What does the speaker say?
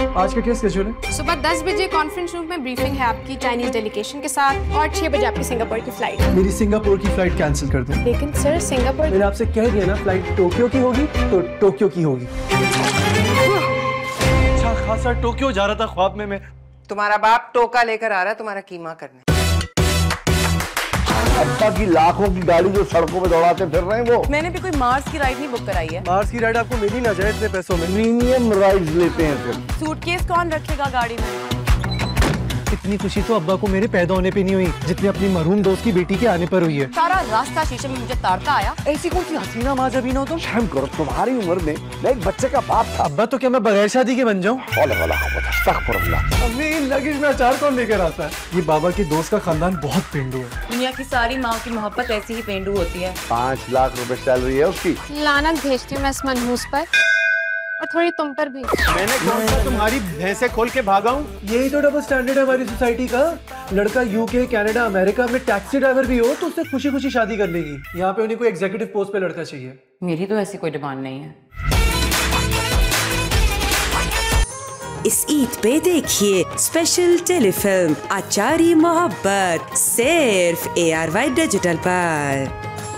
आज का क्या शेड्यूल है? सुबह 10 बजे कॉन्फ्रेंस रूम में ब्रीफिंग है आपकी चाइनीज डेलीगेशन के साथ और 6 बजे आपकी सिंगापुर की फ्लाइट। मेरी सिंगापुर की फ्लाइट कैंसिल कर दो। लेकिन सर सिंगापुर, मैंने आपसे कह दिया ना, फ्लाइट टोक्यो की होगी तो टोक्यो की होगी। अच्छा खासा टोक्यो जा रहा था ख्वाब में मैं। तुम्हारा बाप टोका लेकर आ रहा है तुम्हारा कीमा करने। अब्बा की लाखों की गाड़ी जो सड़कों पे दौड़ाते फिर रहे हैं वो। मैंने भी कोई मार्स की राइड नहीं बुक कराई है। मार्स की राइड आपको मिली ना जाए इतने पैसों में। प्रीमियम राइड्स लेते हैं फिर। सूटकेस कौन रखेगा गाड़ी में? इतनी खुशी तो अब्बा को मेरे पैदा होने पे नहीं हुई जितनी अपनी मरहूम दोस्त की बेटी के आने पर हुई है। सारा रास्ता शीशे में मुझे तारता आया। ऐसी कोई हसीना माँ जबी ना हो तुम। शर्म करो, तुम्हारी उम्र में मैं एक बच्चे का बाप था। अब्बा तो क्या मैं बगैर शादी के बन जाऊँ? लगेज में अचार कौन लेकर आता है? ये बाबा के दोस्त का खानदान बहुत पेंडू है। दुनिया की सारी माँ की मोहब्बत ऐसी ही पेंडू होती है। 5 लाख रुपए चल रही है उसकी। लानत भेजती हूँ मैं इस मनहूस पर और थोड़ी तुम पर भी। मैंने कौन सा तुम्हारी भैंसे खोल के भागा हूँ? यही तो डबल स्टैंडर्ड है हमारी सोसाइटी का। लड़का यूके, कनाडा, अमेरिका में टैक्सी ड्राइवर भी हो तो उससे खुशी खुशी शादी कर लेगी। यहाँ पे उन्हें कोई एग्जीक्यूटिव पोस्ट पे लड़का चाहिए। मेरी तो ऐसी कोई डिमांड नहीं है। इस ईद पे देखिए स्पेशल टेलीफिल्म आचारी मोहब्बत सिर्फ ARY डिजिटल पर।